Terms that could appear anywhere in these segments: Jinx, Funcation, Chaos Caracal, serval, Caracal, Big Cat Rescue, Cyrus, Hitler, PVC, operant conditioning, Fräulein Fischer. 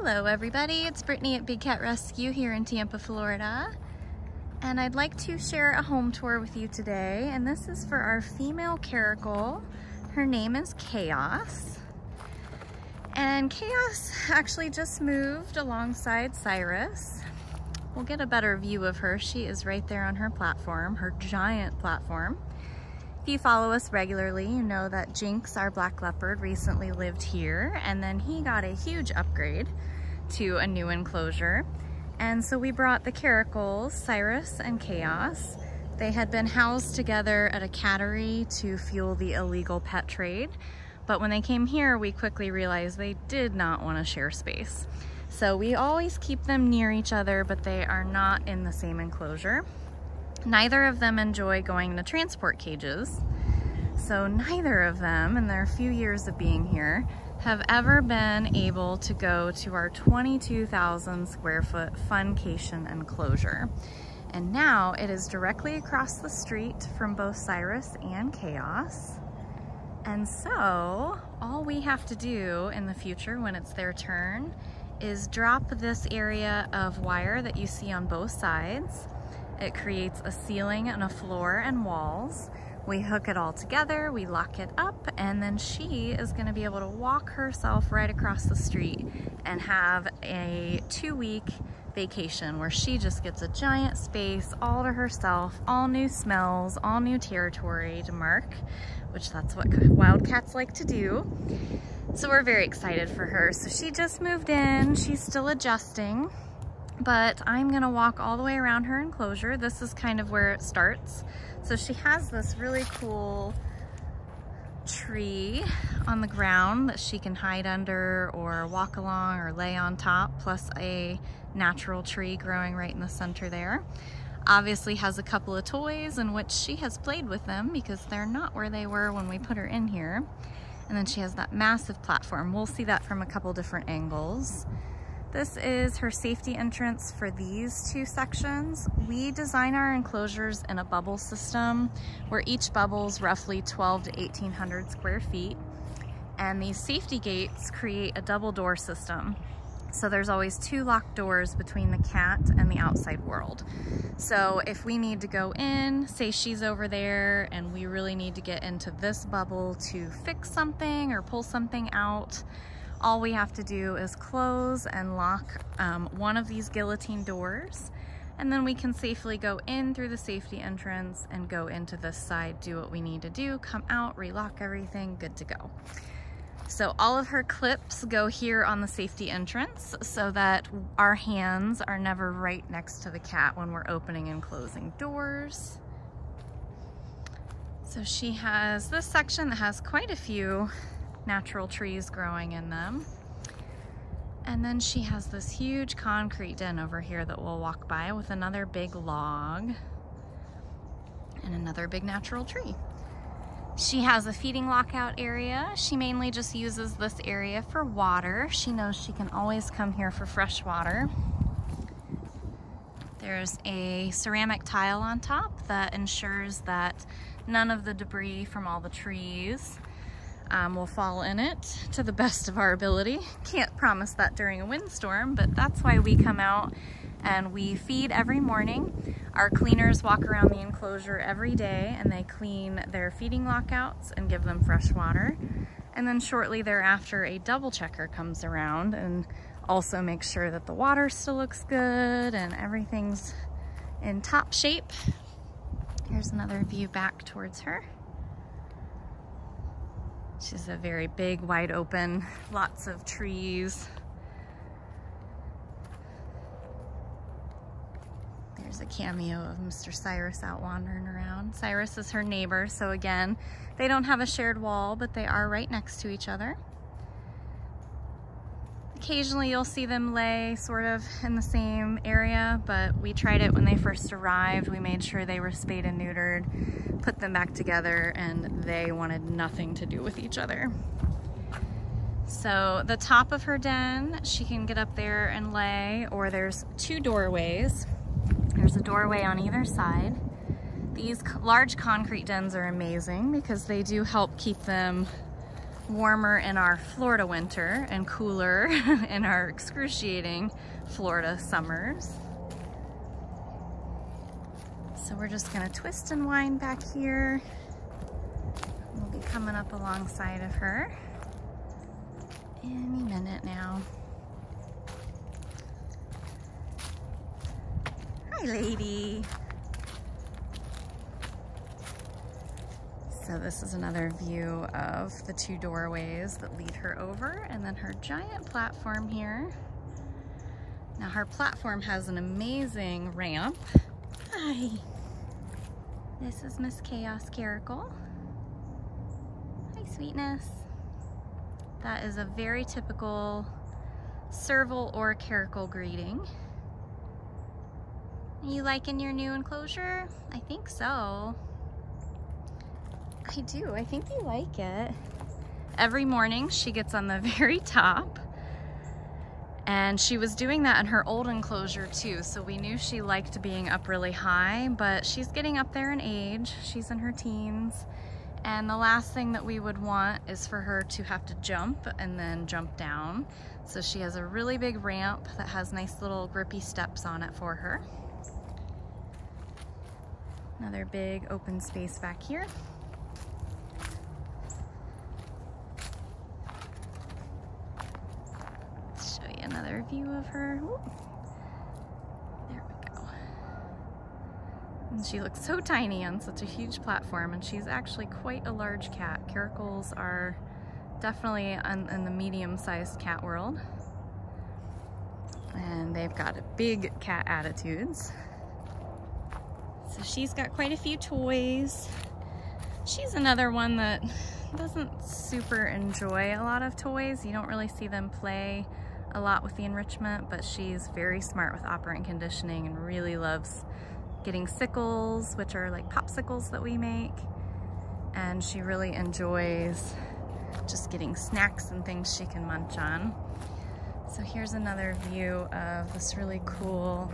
Hello everybody, it's Brittany at Big Cat Rescue here in Tampa, Florida. And I'd like to share a home tour with you today. And this is for our female caracal. Her name is Chaos. And Chaos actually just moved alongside Cyrus. We'll get a better view of her. She is right there on her platform, her giant platform. If you follow us regularly, you know that Jinx, our black leopard, recently lived here, and then he got a huge upgrade to a new enclosure. And so we brought the caracals, Cyrus and Chaos. They had been housed together at a cattery to fuel the illegal pet trade, but when they came here, we quickly realized they did not want to share space. So we always keep them near each other, but they are not in the same enclosure. Neither of them enjoy going to transport cages, so neither of them, in their few years of being here, have ever been able to go to our 22,000 square foot Funcation enclosure. And now it is directly across the street from both Cyrus and Chaos. And so all we have to do in the future when it's their turn is drop this area of wire that you see on both sides. It creates a ceiling and a floor and walls. We hook it all together, we lock it up, and then she is going to be able to walk herself right across the street and have a 2-week vacation where she just gets a giant space all to herself, all new smells, all new territory to mark, which that's what wild cats like to do. So we're very excited for her. So she just moved in, she's still adjusting. But I'm gonna walk all the way around her enclosure. This is kind of where it starts. So she has this really cool tree on the ground that she can hide under or walk along or lay on top, plus a natural tree growing right in the center there. Obviously has a couple of toys in which she has played with them because they're not where they were when we put her in here. And then she has that massive platform. We'll see that from a couple different angles. This is her safety entrance for these two sections. We design our enclosures in a bubble system where each bubble's roughly 12 to 1800 square feet. And these safety gates create a double door system. So there's always two locked doors between the cat and the outside world. So if we need to go in, say she's over there and we really need to get into this bubble to fix something or pull something out, all we have to do is close and lock one of these guillotine doors, and then we can safely go in through the safety entrance and go into this side, do what we need to do, come out, relock everything, good to go. So all of her clips go here on the safety entrance so that our hands are never right next to the cat when we're opening and closing doors. So she has this section that has quite a few natural trees growing in them. And then she has this huge concrete den over here that we'll walk by with another big log and another big natural tree. She has a feeding lockout area. She mainly just uses this area for water. She knows she can always come here for fresh water. There's a ceramic tile on top that ensures that none of the debris from all the trees we'll fall in it to the best of our ability. Can't promise that during a windstorm, but that's why we come out and we feed every morning. Our cleaners walk around the enclosure every day and they clean their feeding lockouts and give them fresh water. And then shortly thereafter, a double checker comes around and also makes sure that the water still looks good and everything's in top shape. Here's another view back towards her. She's a very big, wide open, lots of trees. There's a cameo of Mr. Cyrus out wandering around. Cyrus is her neighbor, so again, they don't have a shared wall, but they are right next to each other. Occasionally you'll see them lay sort of in the same area, but we tried it when they first arrived. We made sure they were spayed and neutered, put them back together, and they wanted nothing to do with each other. So the top of her den, she can get up there and lay, or there's two doorways. There's a doorway on either side. These large concrete dens are amazing because they do help keep them warmer in our Florida winter and cooler in our excruciating Florida summers. So we're just gonna twist and wind back here. We'll be coming up alongside of her any minute now. Hi, lady. So this is another view of the two doorways that lead her over, and then her giant platform here. Now her platform has an amazing ramp. Hi. This is Miss Chaos Caracal. Hi, sweetness. That is a very typical serval or caracal greeting. Are you liking your new enclosure? I think so. I do. I think you like it. Every morning she gets on the very top, and she was doing that in her old enclosure too, so we knew she liked being up really high, but she's getting up there in age. She's in her teens. And the last thing that we would want is for her to have to jump and then jump down. So she has a really big ramp that has nice little grippy steps on it for her. Another big open space back here. Let's show you another view of her. Ooh. There we go. And she looks so tiny on such a huge platform, and she's actually quite a large cat. Caracals are definitely in the medium-sized cat world, and they've got big cat attitudes. So she's got quite a few toys. She's another one that doesn't super enjoy a lot of toys. You don't really see them play a lot with the enrichment, but she's very smart with operant conditioning and really loves getting sickles, which are like popsicles that we make. And she really enjoys just getting snacks and things she can munch on. So here's another view of this really cool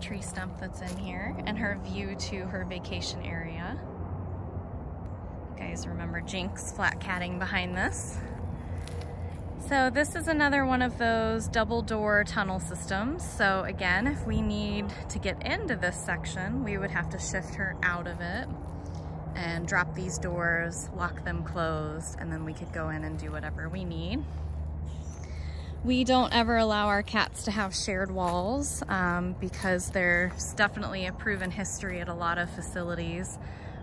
tree stump that's in here, and her view to her vacation area. You guys remember Jinx flat catting behind this. So this is another one of those double door tunnel systems. So again, if we need to get into this section, we would have to shift her out of it and drop these doors, lock them closed, and then we could go in and do whatever we need. We don't ever allow our cats to have shared walls because there's definitely a proven history at a lot of facilities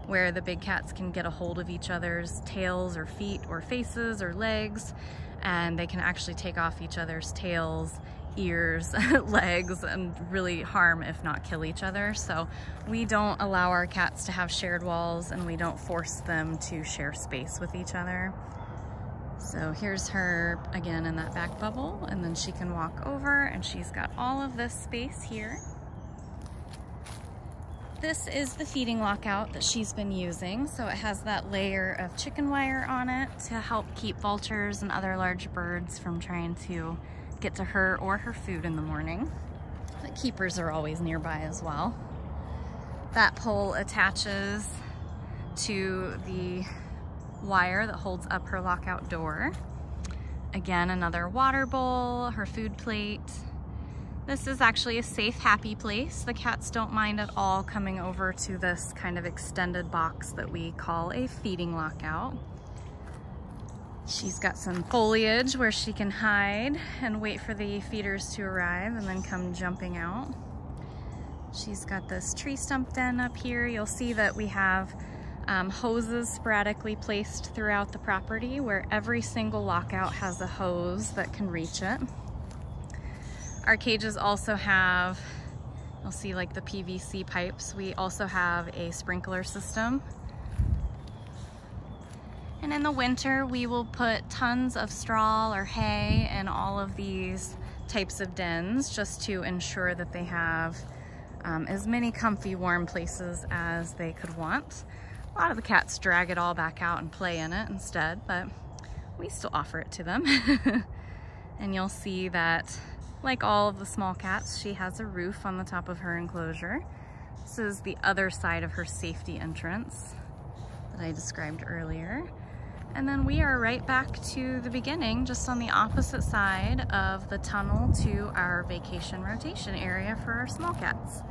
where the big cats can get a hold of each other's tails or feet or faces or legs, and they can actually take off each other's tails, ears, legs, and really harm, if not kill, each other. So we don't allow our cats to have shared walls, and we don't force them to share space with each other. So here's her again in that back bubble, and then she can walk over, and she's got all of this space here. This is the feeding lockout that she's been using. So it has that layer of chicken wire on it to help keep vultures and other large birds from trying to get to her or her food in the morning. The keepers are always nearby as well. That pole attaches to the wire that holds up her lockout door. Again, another water bowl, her food plate. This is actually a safe, happy place. The cats don't mind at all coming over to this kind of extended box that we call a feeding lockout. She's got some foliage where she can hide and wait for the feeders to arrive and then come jumping out. She's got this tree stump den up here. You'll see that we have hoses sporadically placed throughout the property, where every single lockout has a hose that can reach it. Our cages also have, you'll see like the PVC pipes, we also have a sprinkler system. And in the winter we will put tons of straw or hay in all of these types of dens just to ensure that they have as many comfy, warm places as they could want. A lot of the cats drag it all back out and play in it instead, but we still offer it to them. And you'll see that, like all of the small cats, she has a roof on the top of her enclosure. This is the other side of her safety entrance that I described earlier. And then we are right back to the beginning, just on the opposite side of the tunnel to our vacation rotation area for our small cats.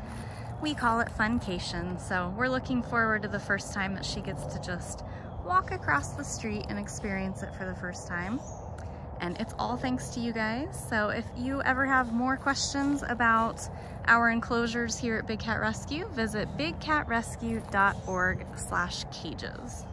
We call it Funcation, so we're looking forward to the first time that she gets to just walk across the street and experience it for the first time. And it's all thanks to you guys. So if you ever have more questions about our enclosures here at Big Cat Rescue, visit bigcatrescue.org/cages.